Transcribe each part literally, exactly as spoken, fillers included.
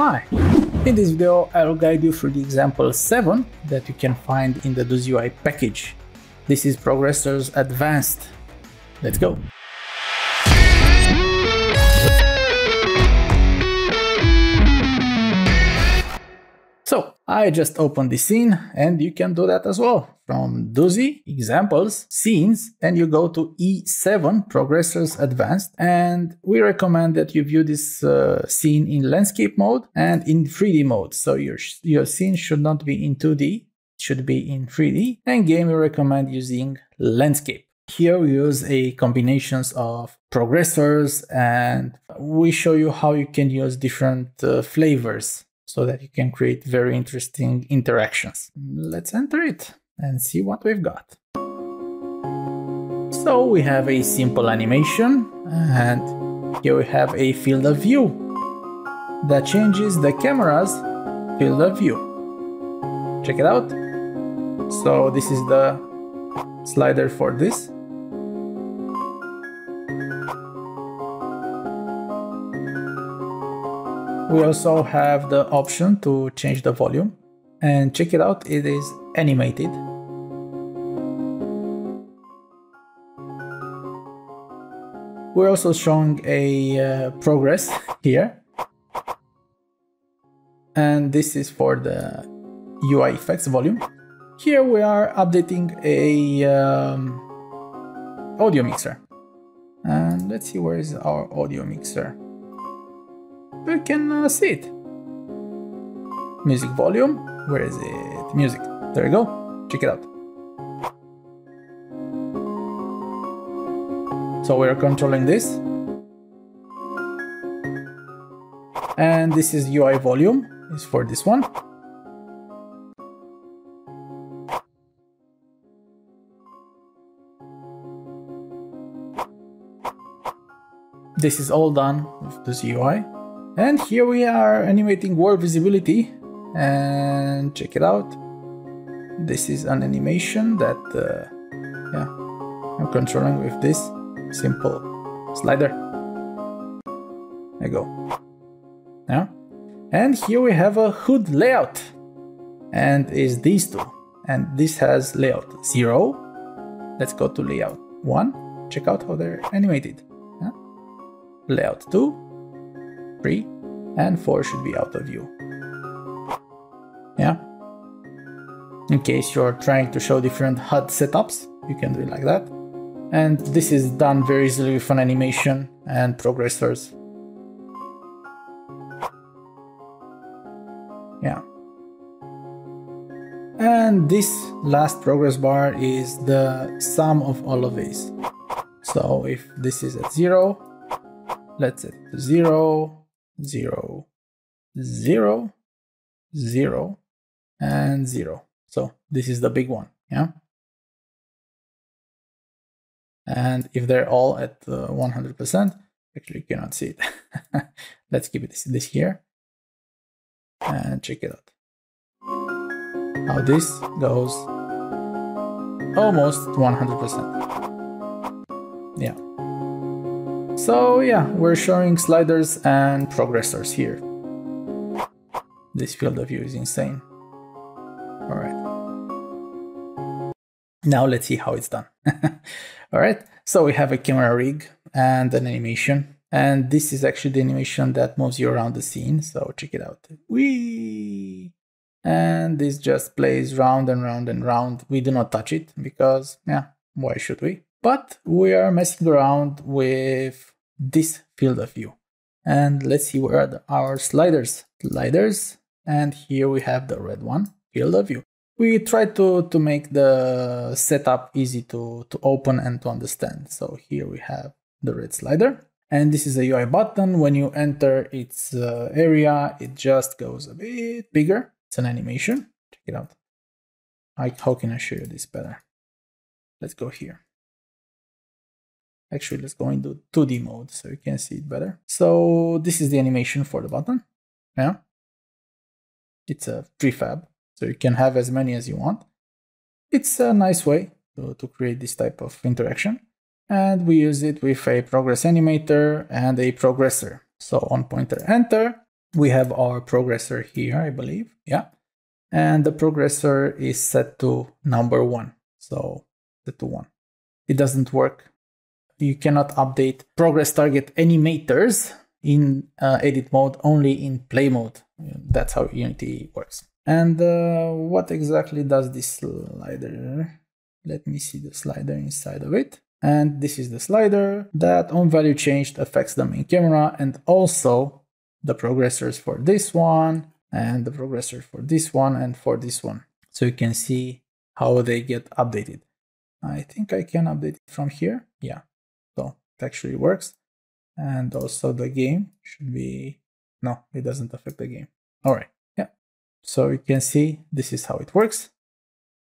Hi! In this video I'll guide you through the example seven that you can find in the DoozyUI package. This is Progressors Advanced. Let's go! So, I just opened the scene and you can do that as well. From Doozy, Examples, Scenes, and you go to E seven, Progressors Advanced, and we recommend that you view this uh, scene in landscape mode and in three D mode. So your, your scene should not be in two D, it should be in three D, and game we recommend using landscape. Here we use a combinations of progressors and we show you how you can use different uh, flavors, so that you can create very interesting interactions. Let's enter it and see what we've got. So we have a simple animation, and here we have a field of view that changes the camera's field of view. Check it out. So this is the slider for this. We also have the option to change the volume, and check it out, it is animated. We're also showing a uh, progress here, and this is for the U I effects volume. Here we are updating a um, audio mixer, and let's see where is our audio mixer. We can uh, see it. Music volume, where is it? Music, there you go, check it out. So we are controlling this. And this is U I volume, it's for this one. This is all done with this U I. And here we are animating world visibility, and check it out. This is an animation that uh, yeah, I'm controlling with this simple slider. There you go. Yeah. And here we have a H U D layout, and is these two. And this has layout zero. Let's go to layout one. Check out how they're animated. Yeah. Layout two. three and four should be out of view. Yeah. In case you're trying to show different H U D setups, you can do it like that. And this is done very easily with an animation and progressors. Yeah. And this last progress bar is the sum of all of these. So if this is at zero, let's set it to zero, zero, zero, zero, and zero. So this is the big one, yeah? And if they're all at uh, one hundred percent, actually you cannot see it. Let's keep it this, this here and check it out. Now this goes almost one hundred percent, yeah. So yeah, we're showing sliders and progressors here. This field of view is insane. All right. Now let's see how it's done. All right. So we have a camera rig and an animation. And this is actually the animation that moves you around the scene. So check it out. Whee! And this just plays round and round and round. We do not touch it because, yeah, why should we? But we are messing around with this field of view. And let's see where are our sliders. Sliders, and here we have the red one, field of view. We try to, to make the setup easy to, to open and to understand. So here we have the red slider. And this is a U I button. When you enter its uh, area, it just goes a bit bigger. It's an animation. Check it out. I, how can I show you this better? Let's go here. Actually, let's go into two D mode so you can see it better. So this is the animation for the button. Yeah. It's a prefab, so you can have as many as you want. It's a nice way to, to create this type of interaction. And we use it with a progress animator and a progressor. So on pointer enter, we have our progressor here, I believe. Yeah. And the progressor is set to number one. So set to one. It doesn't work. You cannot update progress target animators in uh, edit mode, only in play mode. That's how Unity works. And uh, what exactly does this slider? Let me see the slider inside of it. And this is the slider that on value changed affects the main camera, and also the progressors for this one, and the progressor for this one, and for this one. So you can see how they get updated. I think I can update it from here. Yeah, so it actually works. And also the game should be, no, it doesn't affect the game. All right, yeah. So you can see this is how it works.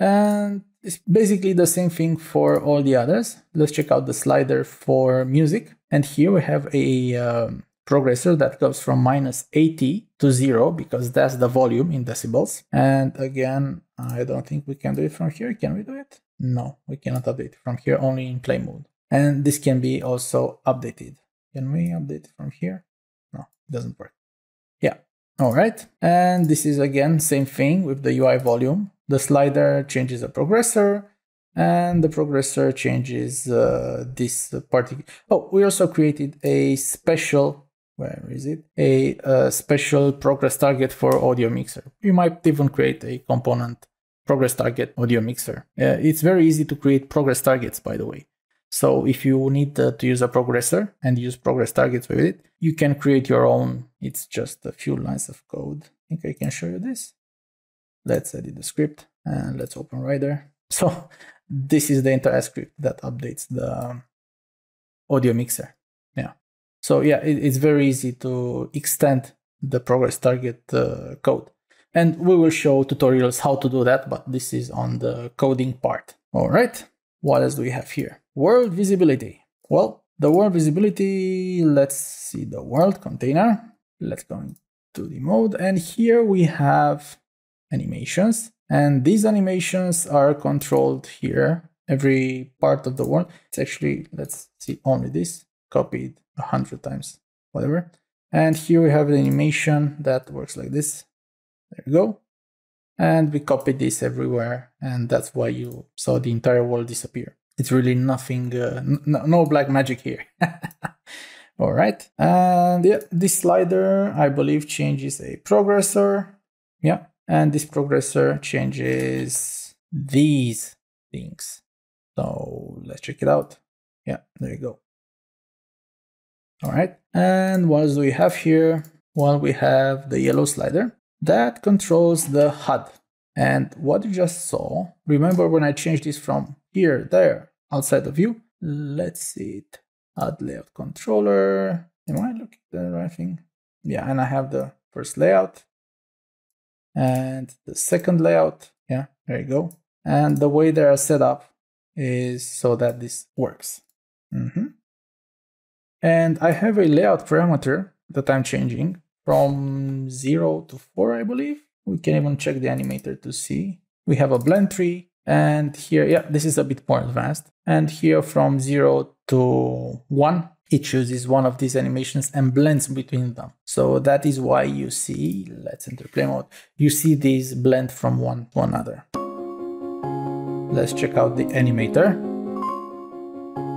And it's basically the same thing for all the others. Let's check out the slider for music. And here we have a um, progressor that goes from minus eighty to zero, because that's the volume in decibels. And again, I don't think we can do it from here. Can we do it? No, we cannot update from here, only in play mode. And this can be also updated. Can we update from here? No, it doesn't work. Yeah. All right. And this is again, same thing with the U I volume. The slider changes the progressor, and the progressor changes uh, this particular. Oh, we also created a special, where is it? A uh, special progress target for audio mixer. You might even create a component progress target audio mixer. Uh, it's very easy to create progress targets, by the way. So if you need uh, to use a progressor and use progress targets with it, you can create your own. It's just a few lines of code. I think I can show you this. Let's edit the script and let's open Rider. So this is the entire script that updates the audio mixer. Yeah. So yeah, it, it's very easy to extend the progress target uh, code. And we will show tutorials how to do that, but this is on the coding part. All right. What else do we have here? World visibility. Well, the world visibility, let's see the world container. Let's go into the mode. And here we have animations, and these animations are controlled here. Every part of the world. It's actually, let's see, only this copied a hundred times, whatever. And here we have an animation that works like this. There we go. And we copied this everywhere. And that's why you saw the entire world disappear. It's really nothing, uh, no, no black magic here. All right. And yeah, this slider, I believe, changes a progressor. Yeah. And this progressor changes these things. So let's check it out. Yeah, there you go. All right. And what else do we have here? Well, we have the yellow slider that controls the H U D. And what you just saw, remember when I changed this from here, there, outside of view? Let's see it. H U D layout controller. Am I looking at the right thing? Yeah, and I have the first layout. And the second layout, yeah, there you go. And the way they are set up is so that this works. Mm-hmm. And I have a layout parameter that I'm changing from zero to four, I believe. We can even check the animator to see. We have a blend tree, and here, yeah, this is a bit more advanced. And here from zero to one, it chooses one of these animations and blends between them. So that is why you see, let's enter play mode, you see these blend from one to another. Let's check out the animator.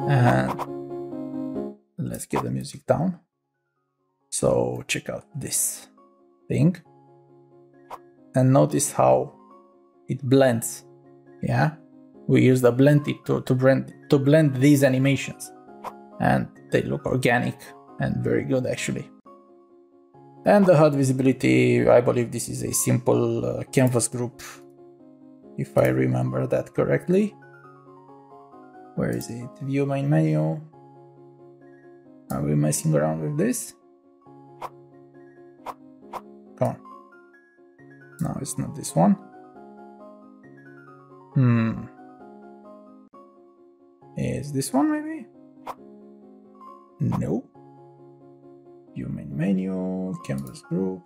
And let's get the music down. So check out this thing. And notice how it blends. Yeah, we use the blend tip to, to, blend, to blend these animations. And they look organic and very good, actually. And the H U D visibility, I believe this is a simple uh, canvas group, if I remember that correctly. Where is it? View main menu. Are we messing around with this? Come on. No, it's not this one. Hmm. Is this one maybe? No. View main menu, canvas group.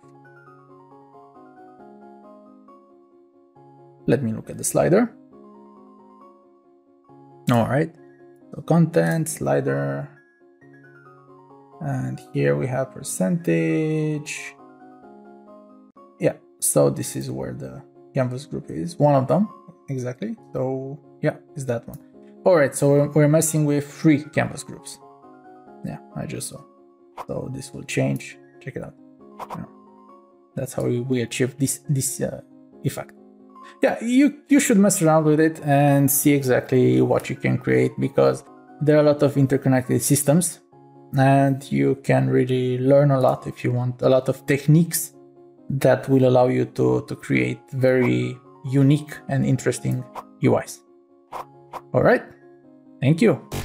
Let me look at the slider. All right. So content, slider. And here we have percentage. yeah, so this is where the canvas group is, one of them exactly. So yeah, it's that one. All right, so we're messing with three canvas groups. Yeah, I just saw. So this will change. Check it out. Yeah. That's how we achieve this this uh, effect. Yeah, you you should mess around with it and see exactly what you can create, because there are a lot of interconnected systems, and you can really learn a lot if you want. A lot of techniques that will allow you to to create very unique and interesting U Is. All right, thank you.